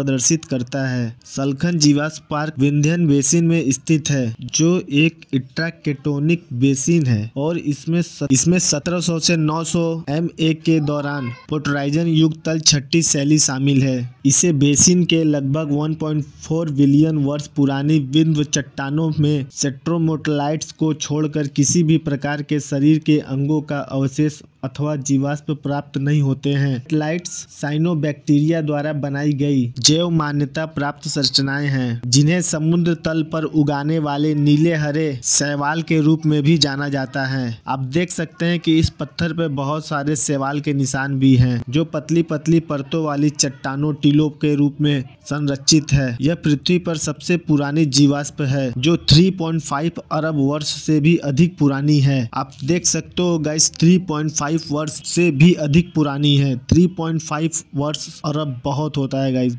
प्रदर्शित करता है। सल्खन जीवाश्म पार्क विंध्यन बेसिन में स्थित है, जो एक इट्राकेटोनिक बेसिन है और इसमें 1700 से 900 MA के दौरान पोटराइजन युक्त तल छठी शैली शामिल है। इसे बेसिन के लगभग 1.4 बिलियन वर्ष पुरानी विंध्य चट्टानों में सेट्रोमोटलाइट्स को छोड़कर किसी भी प्रकार के शरीर के अंगों का अवशेष अथवा जीवाश्म प्राप्त नहीं होते हैं। लाइट्स साइनोबैक्टीरिया द्वारा बनाई गई जैव मान्यता प्राप्त संरचनाएं हैं, जिन्हें समुद्र तल पर उगाने वाले नीले हरे शैवाल के रूप में भी जाना जाता है। आप देख सकते हैं कि इस पत्थर पर बहुत सारे शैवाल के निशान भी हैं, जो पतली पतली परतों वाली चट्टानों टीलों के रूप में संरक्षित है। यह पृथ्वी पर सबसे पुरानी जीवाश्म है, जो 3.5 अरब वर्ष से भी अधिक पुरानी है। आप देख सकते हो गाइस, 3.5 वर्ष से भी अधिक पुरानी है। 3.5 वर्ष अरब बहुत होता है गाइस।